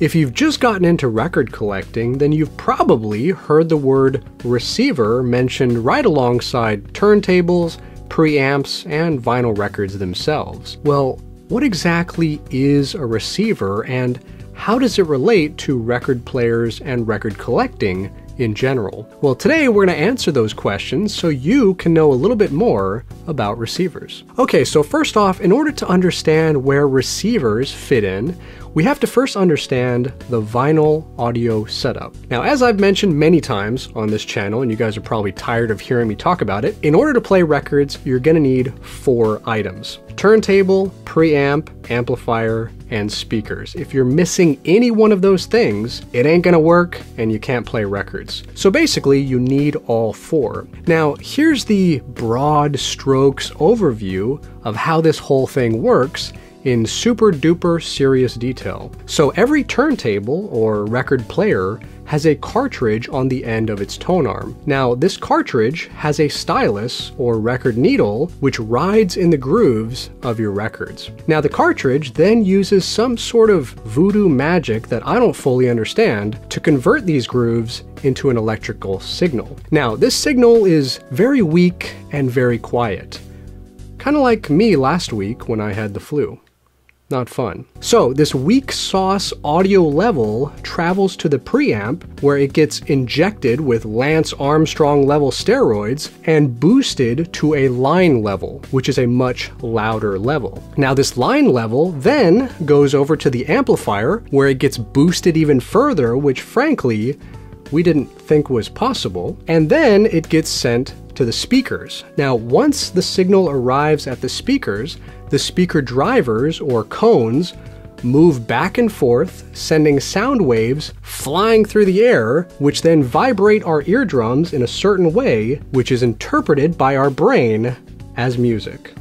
If you've just gotten into record collecting, then you've probably heard the word receiver mentioned right alongside turntables, preamps, and vinyl records themselves. Well, what exactly is a receiver, and how does it relate to record players and record collecting in general? Well, today we're going to answer those questions so you can know a little bit more about receivers. Okay, so first off, in order to understand where receivers fit in, we have to first understand the vinyl audio setup. Now, as I've mentioned many times on this channel, and you guys are probably tired of hearing me talk about it, in order to play records, you're going to need 4 items: turntable, preamp, amplifier, and speakers. If you're missing any one of those things, it ain't gonna work and you can't play records. So basically, you need all 4. Now, here's the broad strokes overview of how this whole thing works in super duper serious detail. So every turntable or record player has a cartridge on the end of its tone arm. Now, this cartridge has a stylus or record needle which rides in the grooves of your records. Now, the cartridge then uses some sort of voodoo magic that I don't fully understand to convert these grooves into an electrical signal. Now, this signal is very weak and very quiet. Kind of like me last week when I had the flu. Not fun. So this weak sauce audio level travels to the preamp, where it gets injected with Lance Armstrong level steroids and boosted to a line level, which is a much louder level. Now this line level then goes over to the amplifier, where it gets boosted even further, which frankly we didn't think was possible. And then it gets sent to the speakers. Now, once the signal arrives at the speakers, the speaker drivers or cones move back and forth, sending sound waves flying through the air, which then vibrate our eardrums in a certain way, which is interpreted by our brain as music.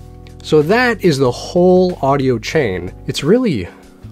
So that is the whole audio chain. It's really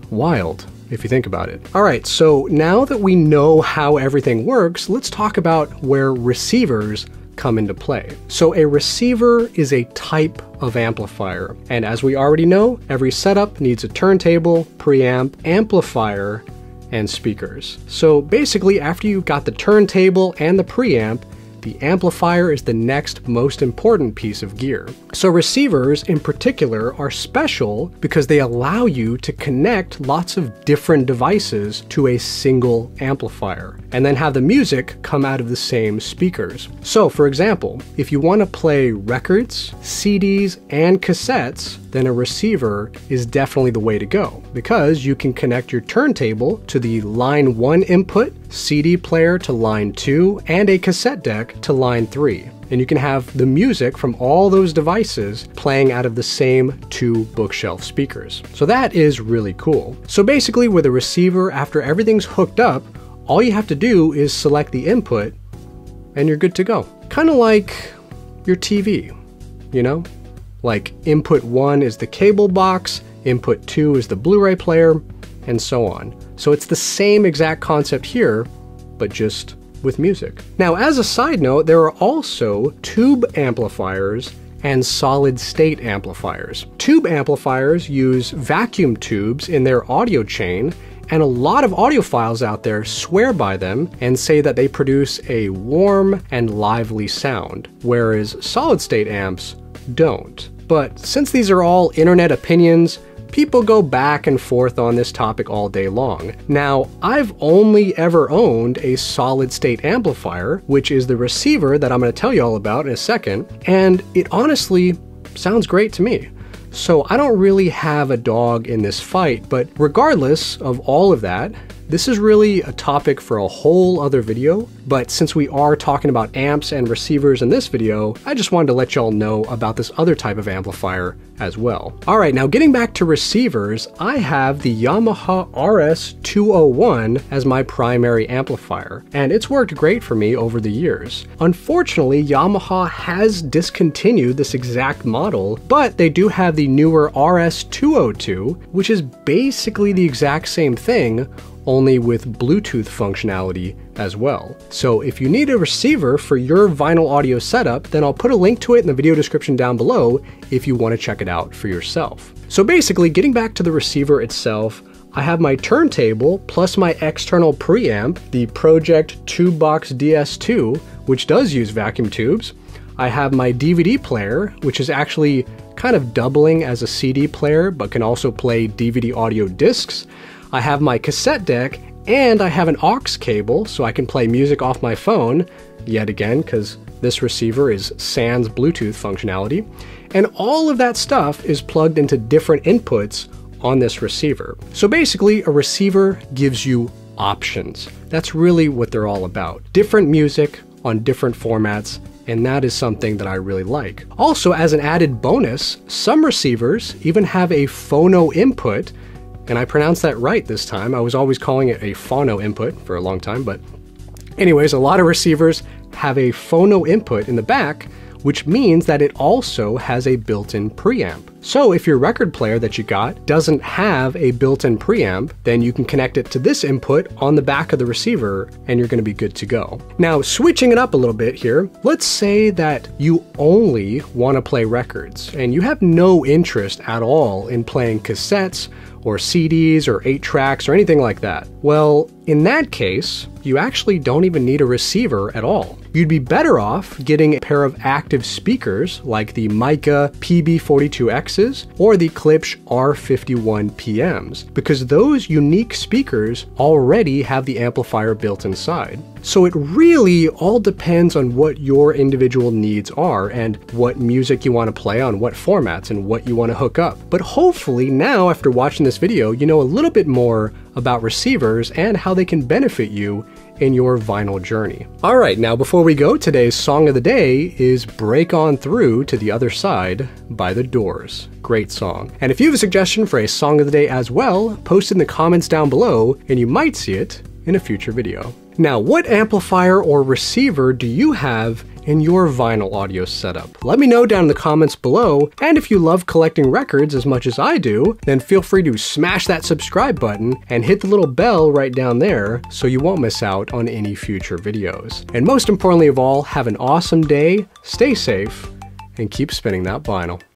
wild if you think about it. All right, so now that we know how everything works, let's talk about where receivers come into play. So a receiver is a type of amplifier. And as we already know, every setup needs a turntable, preamp, amplifier, and speakers. So basically, after you've got the turntable and the preamp, the amplifier is the next most important piece of gear. So receivers in particular are special because they allow you to connect lots of different devices to a single amplifier and then have the music come out of the same speakers. So for example, if you want to play records, CDs, and cassettes, then a receiver is definitely the way to go, because you can connect your turntable to the line 1 input, CD player to line 2, and a cassette deck to line 3. And you can have the music from all those devices playing out of the same 2 bookshelf speakers. So that is really cool. So basically, with a receiver, after everything's hooked up, all you have to do is select the input and you're good to go. Kind of like your TV, you know? Like input 1 is the cable box, input 2 is the Blu-ray player, and so on. So it's the same exact concept here, but just with music. Now, as a side note, there are also tube amplifiers and solid-state amplifiers. Tube amplifiers use vacuum tubes in their audio chain, and a lot of audiophiles out there swear by them and say that they produce a warm and lively sound, whereas solid-state amps don't. But since these are all internet opinions, people go back and forth on this topic all day long. Now, I've only ever owned a solid-state amplifier, which is the receiver that I'm going to tell you all about in a second, and it honestly sounds great to me. So I don't really have a dog in this fight, but regardless of all of that, this is really a topic for a whole other video, but since we are talking about amps and receivers in this video, I just wanted to let y'all know about this other type of amplifier as well. All right, now getting back to receivers, I have the Yamaha RS201 as my primary amplifier, and it's worked great for me over the years. Unfortunately, Yamaha has discontinued this exact model, but they do have the newer RS202, which is basically the exact same thing, only with Bluetooth functionality as well. So if you need a receiver for your vinyl audio setup, then I'll put a link to it in the video description down below if you want to check it out for yourself. So basically, getting back to the receiver itself, I have my turntable plus my external preamp, the Project Tube Box DS2, which does use vacuum tubes. I have my DVD player, which is actually kind of doubling as a CD player, but can also play DVD audio discs. I have my cassette deck, and I have an aux cable so I can play music off my phone, yet again, because this receiver is sans Bluetooth functionality. And all of that stuff is plugged into different inputs on this receiver. So basically, a receiver gives you options. That's really what they're all about. Different music on different formats, and that is something that I really like. Also, as an added bonus, some receivers even have a phono input, and I pronounced that right this time. I was always calling it a phono input for a long time, but anyways, a lot of receivers have a phono input in the back, which means that it also has a built-in preamp. So if your record player that you got doesn't have a built-in preamp, then you can connect it to this input on the back of the receiver and you're gonna be good to go. Now, switching it up a little bit here, let's say that you only wanna play records and you have no interest at all in playing cassettes or CDs or 8-tracks or anything like that. Well, in that case, you actually don't even need a receiver at all. You'd be better off getting a pair of active speakers like the Micca PB42Xs or the Klipsch R51PMs, because those unique speakers already have the amplifier built inside. So it really all depends on what your individual needs are and what music you want to play on what formats and what you want to hook up. But hopefully now, after watching this video, you know a little bit more about receivers and how they can benefit you in your vinyl journey. All right, now before we go, today's song of the day is Break On Through to the Other Side by The Doors. Great song. And if you have a suggestion for a song of the day as well, post in the comments down below and you might see it in a future video. Now, what amplifier or receiver do you have in your vinyl audio setup? Let me know down in the comments below, and if you love collecting records as much as I do, then feel free to smash that subscribe button and hit the little bell right down there so you won't miss out on any future videos. And most importantly of all, have an awesome day, stay safe, and keep spinning that vinyl.